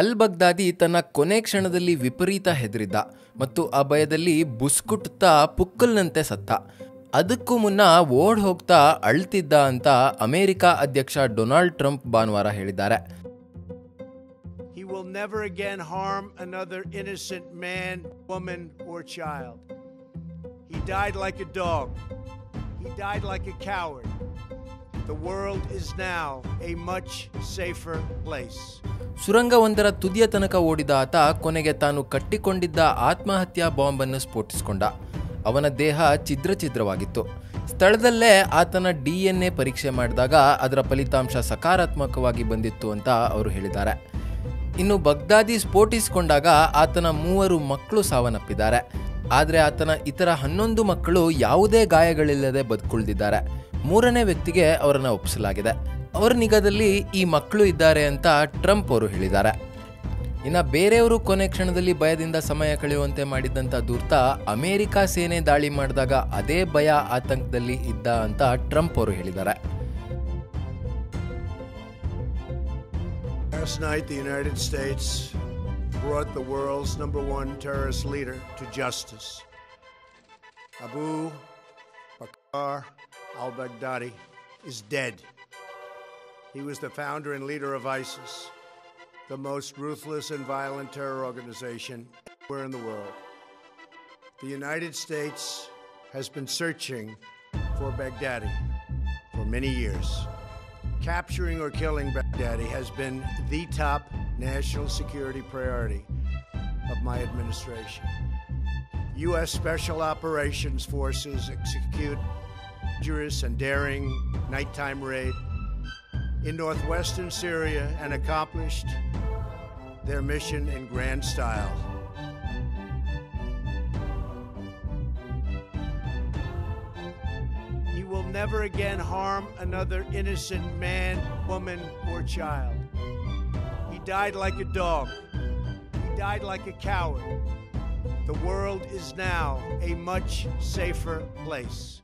ಅಲ್ ಬಗ್ದಾದಿ ತನ್ನ ಕೊನೆ ಕ್ಷಣದಲ್ಲಿ ವಿಪರೀತ ಹೆದರಿದ್ದ ಮತ್ತು ಆ ಭಯದಲ್ಲಿ ಬುಸ್ಕುಟ್ತಾ ಪುಕ್ಕಲ್ನಂತೆ ಸತ್ತ. ಅದಕ್ಕೂ ಮುನ್ನ ಓಡ್ ಹೋಗ್ತಾ ಅಳ್ತಿದ್ದ ಅಂತ ಅಮೆರಿಕಾ ಅಧ್ಯಕ್ಷ ಡೊನಾಲ್ಡ್ ಟ್ರಂಪ್ ಭಾನುವಾರ ಹೇಳಿದ್ದಾರೆ. He will never again harm another innocent man, woman or child. He died like a dog. He died like a coward. The world is now a much safer place. ಸುರಂಗವೊಂದರ ತುದಿಯ ತನಕ ಓಡಿದ ಆತ ಕೊನೆಗೆ ತಾನು ಕಟ್ಟಿಕೊಂಡಿದ್ದ ಆತ್ಮಹತ್ಯಾ ಬಾಂಬನ್ನು ಸ್ಫೋಟಿಸಿಕೊಂಡ. ಅವನ ದೇಹ ಛಿದ್ರವಾಗಿತ್ತು. ಸ್ಥಳದಲ್ಲೇ ಆತನ DNA ಪರೀಕ್ಷೆ ಮಾಡಿದಾಗ ಅದರ ಫಲಿತಾಂಶ ಸಕಾರಾತ್ಮಕವಾಗಿ ಬಂದಿತ್ತು ಅಂತ ಅವರು ಹೇಳಿದ್ದಾರೆ. ಇನ್ನು ಬಗ್ದಾದಿ ಸ್ಫೋಟಿಸಿಕೊಂಡಾಗ ಆತನ 3 ಮಕ್ಕಳು ಸಾವನ್ನಪ್ಪಿದ್ದಾರೆ. ಆದರೆ ಆತನ ಇತರ 11 ಮಕ್ಕಳು ಯಾವುದೇ ಗಾಯಗಳಿಲ್ಲದೆ ಬದುಕುಳಿದಿದ್ದಾರೆ. 3ನೇ ವ್ಯಕ್ತಿಗೆ ಅವರನ್ನು ಒಪ್ಪಿಸಲಾಗಿದೆ. ಅವರ ನಿಗಾದಲ್ಲಿ ಈ ಮಕ್ಕಳು ಇದ್ದಾರೆ ಅಂತ ಟ್ರಂಪ್ ಅವರು ಹೇಳಿದ್ದಾರೆ. ಇನ್ನು ಬೇರೆಯವರು ಕೊನೆ ಕ್ಷಣದಲ್ಲಿ ಭಯದಿಂದ ಸಮಯ ಕಳೆಯುವಂತೆ ಮಾಡಿದ್ದಂಥ ಧೂರ್ತ ಅಮೆರಿಕ ಸೇನೆ ದಾಳಿ ಮಾಡಿದಾಗ ಅದೇ ಭಯ ಆತಂಕದಲ್ಲಿ ಇದ್ದ ಅಂತ ಟ್ರಂಪ್ ಅವರು ಹೇಳಿದ್ದಾರೆ. Last night the United States brought the world's number 1 terrorist leader to justice. Abu Bakr al-Baghdadi is dead. He was the founder and leader of ISIS, the most ruthless and violent terror organization anywhere in the world. The United States has been searching for Baghdadi for many years. Capturing or killing Baghdadi has been the top national security priority of my administration. U.S. Special Operations Forces execute dangerous and daring nighttime raid in northwestern Syria and accomplished their mission in grand style. He will never again harm another innocent man, woman, or child. He died like a dog. He died like a coward. The world is now a much safer place.